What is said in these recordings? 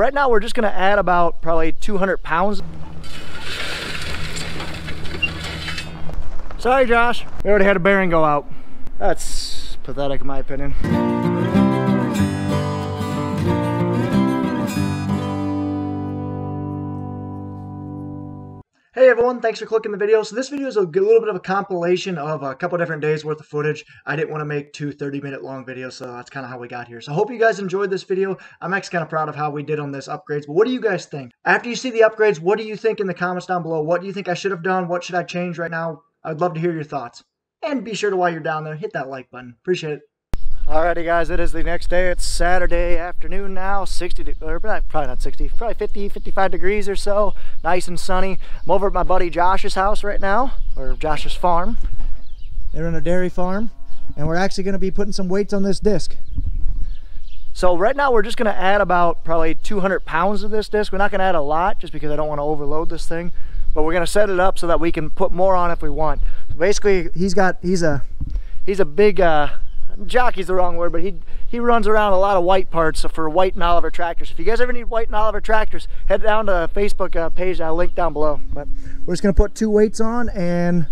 Right now we're just going to add about probably 200 pounds. Sorry Josh, we already had a bearing go out. That's pathetic in my opinion. Hey everyone, thanks for clicking the video. So this video is a little bit of a compilation of a couple different days worth of footage. I didn't want to make two 30-minute long videos, so that's kind of how we got here. So I hope you guys enjoyed this video. I'm actually kind of proud of how we did on this upgrades, but what do you guys think? After you see the upgrades, what do you think in the comments down below? What do you think I should have done? What should I change right now? I'd love to hear your thoughts. And be sure to, while you're down there, hit that like button. Appreciate it. Alrighty guys, it is the next day. It's Saturday afternoon now, 60, or probably not 60, probably 50, 55 degrees or so, nice and sunny. I'm over at my buddy Josh's house right now, or Josh's farm. They're on a dairy farm, and we're actually going to be putting some weights on this disc. So right now we're just going to add about probably 200 pounds of this disc. We're not going to add a lot just because I don't want to overload this thing, but we're going to set it up so that we can put more on if we want. So basically, he's a big... jockey's the wrong word, but he runs around a lot of white parts for White and Oliver tractors. If you guys ever need White and Oliver tractors, head down to Facebook page that I'll link down below. But we're just gonna put two weights on and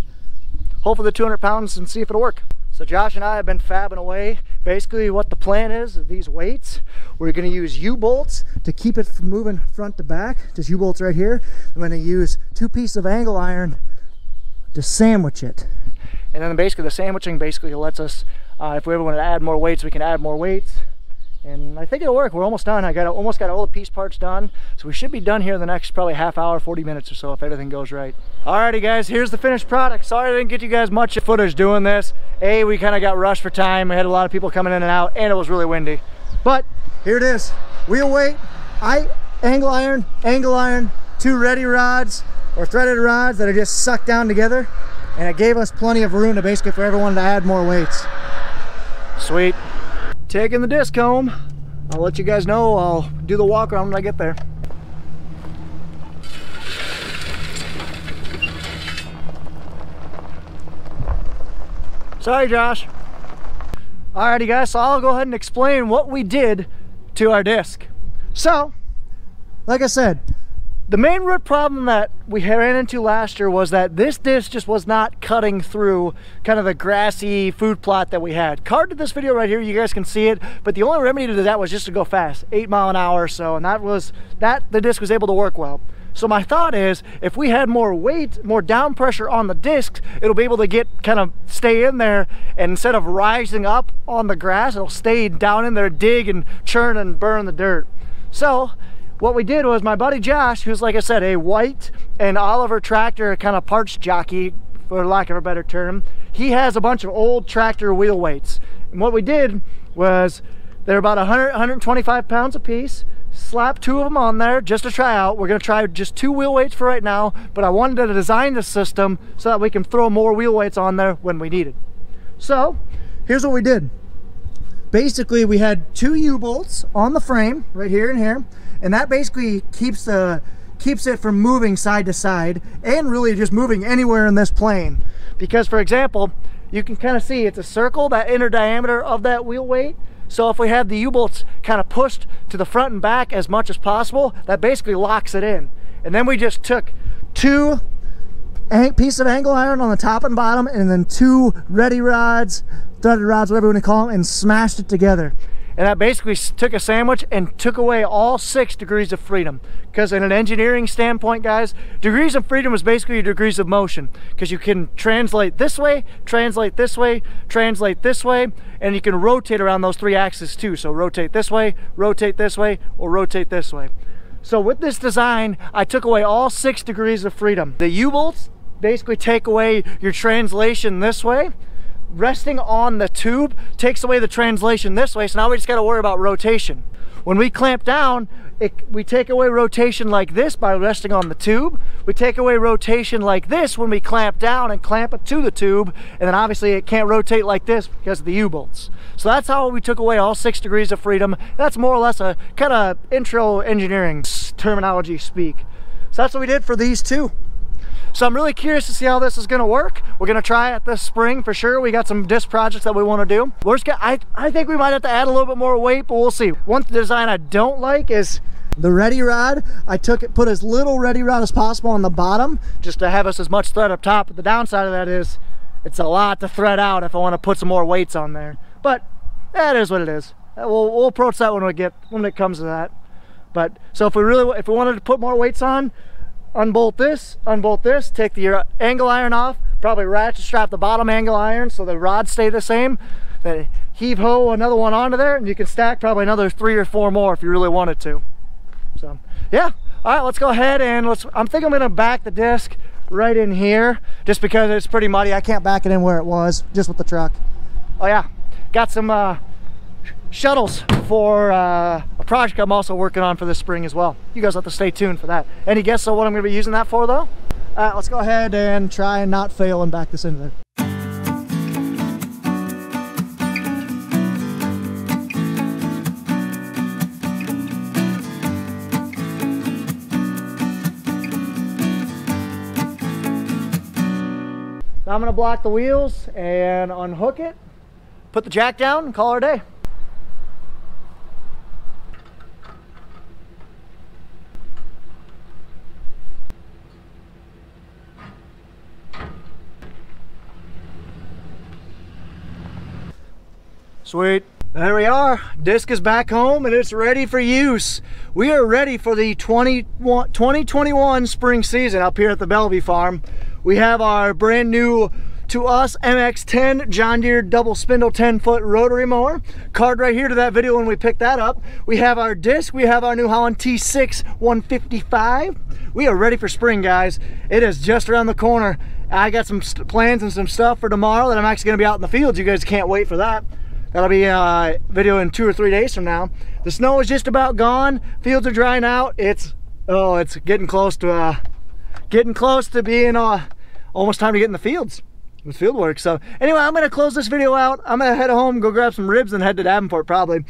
hope for the 200 pounds and see if it'll work. So Josh and I have been fabbing away. Basically what the plan is these weights, we're gonna use U-bolts to keep it from moving front to back, just U-bolts right here. I'm gonna use two pieces of angle iron to sandwich it. And then basically the sandwiching basically lets us, if we ever want to add more weights, we can add more weights. And I think it'll work. We're almost done. I almost got all the piece parts done. So we should be done here in the next probably half hour, 40 minutes or so if everything goes right. Alrighty guys, here's the finished product. Sorry I didn't get you guys much footage doing this. A, we kind of got rushed for time. We had a lot of people coming in and out and it was really windy. But here it is. Wheel weight, angle iron, two ready rods or threaded rods that are just sucked down together. And it gave us plenty of room to basically for everyone to add more weights. Sweet. Taking the disc home. I'll let you guys know. I'll do the walk around when I get there. Sorry, Josh. Alrighty guys, so I'll go ahead and explain what we did to our disc. So, like I said, the main root problem that we ran into last year was that this disc just was not cutting through kind of the grassy food plot that we had. Card did this video right here, you guys can see it, but the only remedy to that was just to go fast, 8 mile an hour or so, and the disc was able to work well. So my thought is, if we had more weight, more down pressure on the discs, it'll be able to stay in there, and instead of rising up on the grass, it'll stay down in there, dig and churn and burn the dirt. So what we did was my buddy Josh, who's like I said, a White and Oliver tractor kind of parts jockey, for lack of a better term, he has a bunch of old tractor wheel weights. And what we did was they're about 100, 125 pounds a piece, slap two of them on there just to try out. We're gonna try just two wheel weights for right now, but I wanted to design the system so that we can throw more wheel weights on there when we need it. So here's what we did. Basically we had two U-bolts on the frame right here and here, and that basically keeps it from moving side to side and really just moving anywhere in this plane. Because for example, you can kind of see it's a circle, that inner diameter of that wheel weight. So if we have the U-bolts kind of pushed to the front and back as much as possible, that basically locks it in. And then we just took two pieces of angle iron on the top and bottom, and then two ready rods, threaded rods, whatever you want to call them, and smashed it together. And that basically took a sandwich and took away all 6 degrees of freedom. Because in an engineering standpoint, guys, degrees of freedom is basically your degrees of motion. Because you can translate this way, translate this way, translate this way, and you can rotate around those three axes too. So rotate this way, rotate this way, or rotate this way. So with this design, I took away all 6 degrees of freedom. The U-bolts basically take away your translation this way. Resting on the tube takes away the translation this way, so now we just got to worry about rotation. When we clamp down, we take away rotation like this by resting on the tube. We take away rotation like this when we clamp down and clamp it to the tube, and then obviously it can't rotate like this because of the U-bolts. So that's how we took away all 6 degrees of freedom. That's more or less a kind of intro engineering terminology speak. So that's what we did for these two. So I'm really curious to see how this is gonna work. We're gonna try it this spring for sure. We got some disc projects that we wanna do. We're just gonna, I think we might have to add a little bit more weight, but we'll see. One design I don't like is the ready rod. I took it, put as little ready rod as possible on the bottom just to have us as much thread up top, but the downside of that is it's a lot to thread out if I want to put some more weights on there. But that is what it is. We'll approach that when it comes to that. But so if we wanted to put more weights on, unbolt this, take the angle iron off, probably ratchet strap the bottom angle iron so the rods stay the same, then heave ho another one onto there, and you can stack probably another 3 or 4 more if you really wanted to. So yeah, all right, let's go ahead and I'm thinking I'm gonna back the disc right in here just because it's pretty muddy. I can't back it in where it was just with the truck. Oh yeah, got some shuttles for a project I'm also working on for this spring as well. You guys have to stay tuned for that. Any guess on what I'm gonna be using that for though? All right, let's go ahead and try and not fail and back this into there. I'm gonna block the wheels and unhook it, put the jack down, and call it a day. Sweet. There we are. Disc is back home and it's ready for use. We are ready for the 2021 spring season up here at the Bellevue Farm. We have our brand new, to us, MX10 John Deere double spindle 10-foot rotary mower. Card right here to that video when we picked that up. We have our disc. We have our New Holland T6 155. We are ready for spring, guys. It is just around the corner. I got some plans and some stuff for tomorrow that I'm actually going to be out in the fields. You guys can't wait for that. That'll be a video in 2 or 3 days from now. The snow is just about gone. Fields are drying out. It's getting close to being almost time to get in the fields with field work. So anyway, I'm gonna close this video out. I'm gonna head home, go grab some ribs and head to Davenport probably.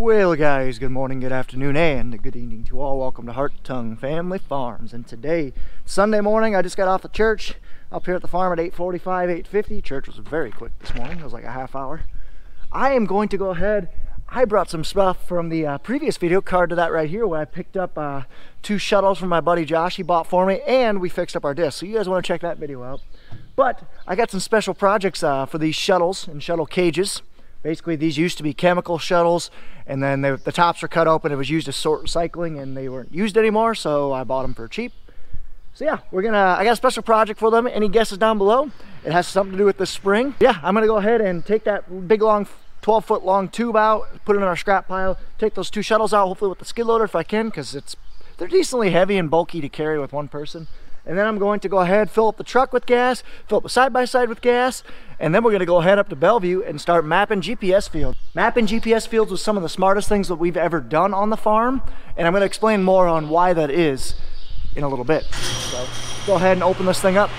Well guys, good morning, good afternoon, and good evening to all. Welcome to Heart Tongue Family Farms. And today, Sunday morning, I just got off the church up here at the farm at 8:45, 8:50. Church was very quick this morning. It was like a half hour. I am going to go ahead. I brought some stuff from the previous video, card to that right here, where I picked up 2 shuttles from my buddy Josh. He bought for me, and we fixed up our disc. So you guys want to check that video out. But I got some special projects for these shuttles and shuttle cages. Basically, these used to be chemical shuttles, and then the tops were cut open. It was used as sort recycling, and they weren't used anymore, so I bought them for cheap. So yeah, I got a special project for them. Any guesses down below? It has something to do with the spring. Yeah, I'm gonna go ahead and take that big long 12-foot long tube out, put it in our scrap pile, take those 2 shuttles out, hopefully with the skid loader if I can, because they're decently heavy and bulky to carry with one person. And then I'm going to go ahead, fill up the truck with gas, fill up the side-by-side with gas, and then we're gonna go ahead up to Bellevue and start mapping GPS fields. Mapping GPS fields was some of the smartest things that we've ever done on the farm, and I'm gonna explain more on why that is in a little bit. So go ahead and open this thing up.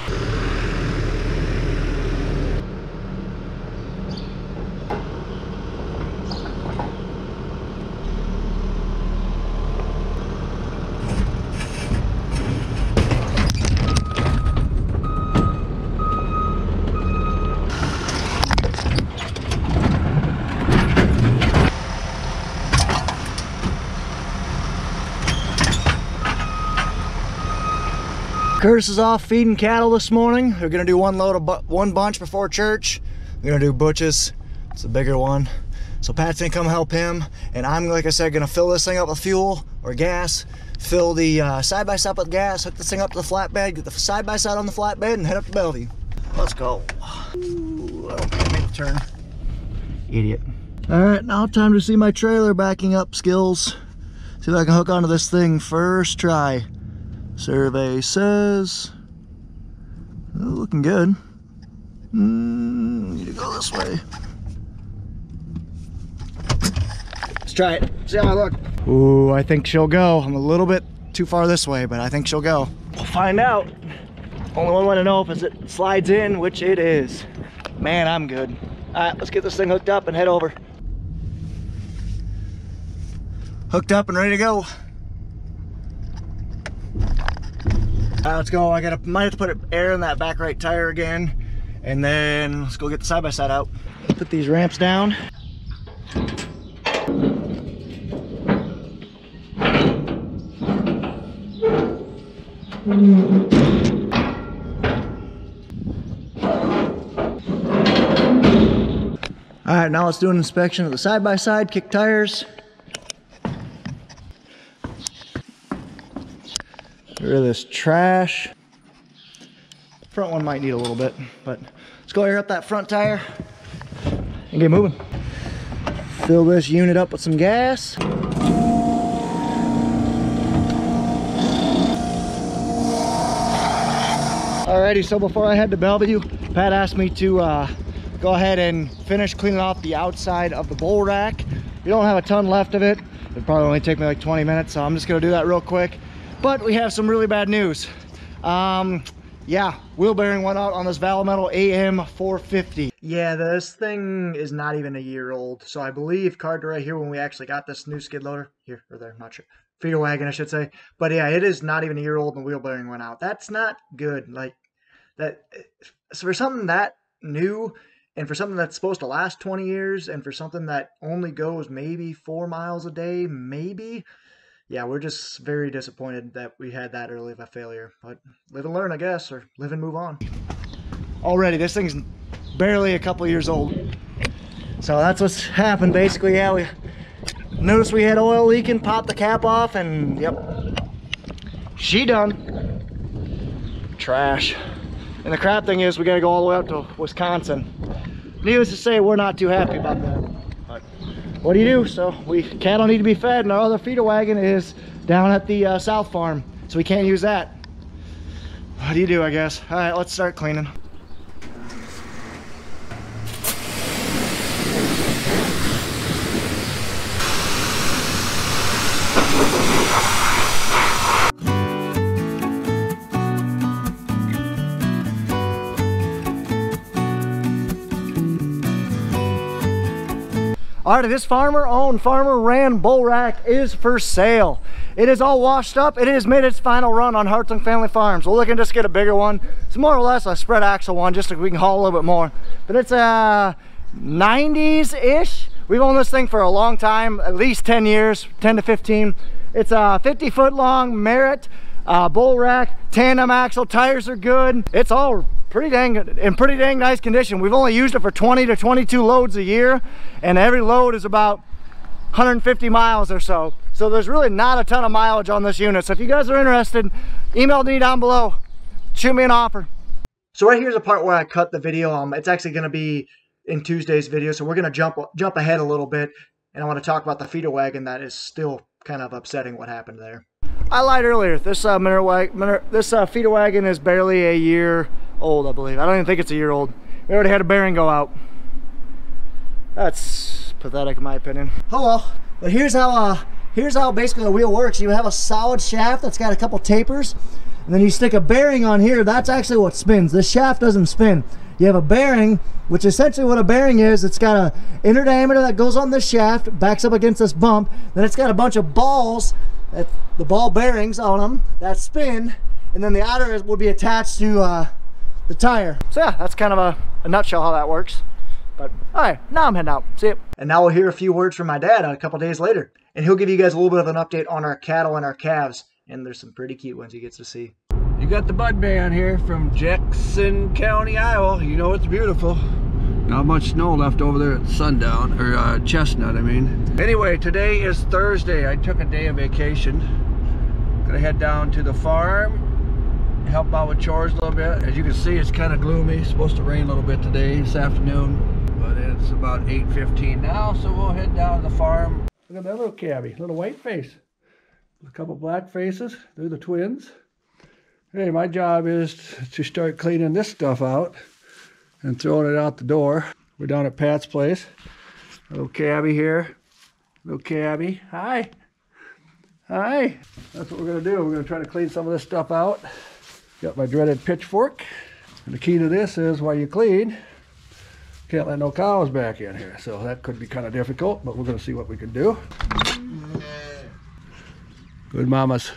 Curtis is off feeding cattle this morning. They're gonna do one bunch before church. They're gonna do butches. It's a bigger one. So Pat's gonna come help him, and I'm, like I said, gonna fill this thing up with fuel or gas, fill the side-by-side with gas, hook this thing up to the flatbed, get the side-by-side on the flatbed, and head up to Bellevue. Let's go. Ooh, I don't think I made the turn. Idiot. All right, now time to see my trailer backing up skills. See if I can hook onto this thing first try. Survey says, oh, looking good. Need to go this way. Let's try it, see how I look. Ooh, I think she'll go. I'm a little bit too far this way, but I think she'll go. We'll find out. Only one way to know if it slides in, which it is. Man, I'm good. All right, let's get this thing hooked up and head over. Hooked up and ready to go. Let's go. Might have to put air in that back right tire again, and then let's go get the side by side out. Put these ramps down. All right, now let's do an inspection of the side by side, kick tires. Get rid of this trash. Front one might need a little bit, but let's go air up that front tire and get moving. Fill this unit up with some gas. Alrighty, so before I head to Bellevue, Pat asked me to go ahead and finish cleaning off the outside of the bowl rack. We don't have a ton left of it. It'd probably only take me like 20 minutes, so I'm just gonna do that real quick. But we have some really bad news. Yeah, wheel bearing went out on this Valmetal AM 450. Yeah, this thing is not even a year old. So I believe carved right here when we actually got this new skid loader. Here or there, not sure. Feeder wagon, I should say. But yeah, it is not even a year old and the wheel bearing went out. That's not good. Like, that, so for something that new and for something that's supposed to last 20 years and for something that only goes maybe 4 miles a day, maybe. Yeah, we're just very disappointed that we had that early of a failure. But live and learn, I guess, or live and move on. Already, this thing's barely a couple years old. So that's what's happened, basically. Yeah, we noticed we had oil leaking, popped the cap off, and yep, she done. Trash. And the crap thing is we gotta go all the way up to Wisconsin. Needless to say, we're not too happy about that. But what do you do? So we cattle need to be fed, and our other feeder wagon is down at the South Farm, so we can't use that. What do you do, I guess? All right, let's start cleaning. Alright, this farmer-owned, farmer-ran bull rack is for sale. It is all washed up. It has made its final run on Hartung Family Farms. We're looking to just get a bigger one. It's more or less a spread axle one, just so we can haul a little bit more. But it's a 90s-ish. We've owned this thing for a long time, at least 10 years, 10 to 15. It's a 50-foot long Merritt bull rack, tandem axle. Tires are good. It's all pretty dang good, in pretty dang nice condition. We've only used it for 20 to 22 loads a year, and every load is about 150 miles or so. So there's really not a ton of mileage on this unit. So if you guys are interested, email me down below, shoot me an offer. So right here's a part where I cut the video. It's actually going to be in Tuesday's video, so we're going to jump ahead a little bit, and I want to talk about the feeder wagon that is still kind of upsetting what happened there. I lied earlier. This feeder wagon is barely a year old, I believe. I don't even think it's a year old. We already had a bearing go out. That's pathetic in my opinion. Oh well, but here's how basically the wheel works. You have a solid shaft that's got a couple tapers, and then you stick a bearing on here. That's actually what spins. The shaft doesn't spin. You have a bearing, which essentially what a bearing is, it's got an inner diameter that goes on this shaft, backs up against this bump, then it's got a bunch of balls, the ball bearings on them, that spin, and then the outer will be attached to the tire. So yeah, that's kind of a nutshell how that works. But all right, now I'm heading out. See ya. And now we'll hear a few words from my dad a couple days later, and he'll give you guys a little bit of an update on our cattle and our calves, and there's some pretty cute ones he gets to see. You got the bud man here from Jackson County, Iowa. You know, it's beautiful. Not much snow left over there at sundown, or Chestnut, I mean. Anyway, today is Thursday. I took a day of vacation. Gonna head down to the farm, help out with chores a little bit. As you can see, it's kind of gloomy. It's supposed to rain a little bit today, this afternoon. But it's about 8:15 now, so we'll head down to the farm. Look at that little cabby, little white face. A couple black faces, they're the twins. Hey, my job is to start cleaning this stuff out and throwing it out the door. We're down at Pat's place. Little cabbie here. Little cabbie. Hi. Hi. That's what we're going to do. We're going to try to clean some of this stuff out. Got my dreaded pitchfork. And the key to this is while you clean, can't let no cows back in here. So that could be kind of difficult, but we're going to see what we can do. Good mamas.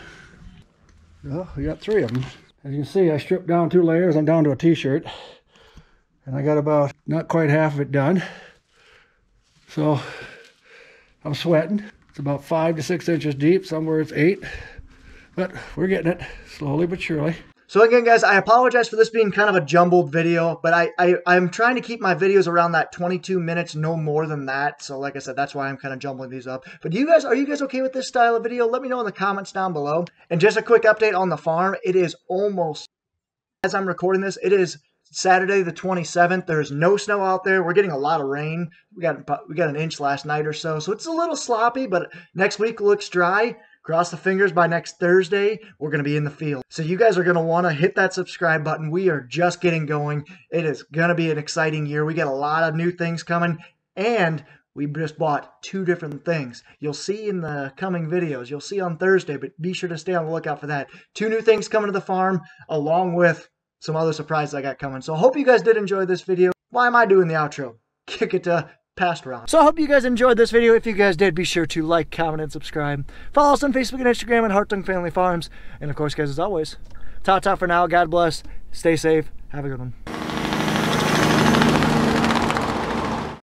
Well, we got three of them. As you can see, I stripped down 2 layers. I'm down to a t-shirt, and I got about not quite half of it done. So I'm sweating. It's about 5 to 6 inches deep. Somewhere it's 8, but we're getting it slowly but surely. So again, guys, I apologize for this being kind of a jumbled video, but I'm trying to keep my videos around that 22 minutes, no more than that. So like I said, that's why I'm kind of jumbling these up. But are you guys okay with this style of video? Let me know in the comments down below. And just a quick update on the farm. It is almost, as I'm recording this, it is Saturday the 27th. There's no snow out there. We're getting a lot of rain. We got an inch last night or so. So it's a little sloppy, but next week looks dry. Cross the fingers, by next Thursday, we're going to be in the field. So you guys are going to want to hit that subscribe button. We are just getting going. It is going to be an exciting year. We got a lot of new things coming, and we just bought 2 different things. You'll see in the coming videos. You'll see on Thursday, but be sure to stay on the lookout for that. 2 new things coming to the farm, along with some other surprises I got coming. So I hope you guys did enjoy this video. Why am I doing the outro? Kick it to... past round. So I hope you guys enjoyed this video. If you guys did, be sure to like, comment, and subscribe. Follow us on Facebook and Instagram at Hartung Family Farms. And of course, guys, as always, ta-ta for now. God bless. Stay safe. Have a good one.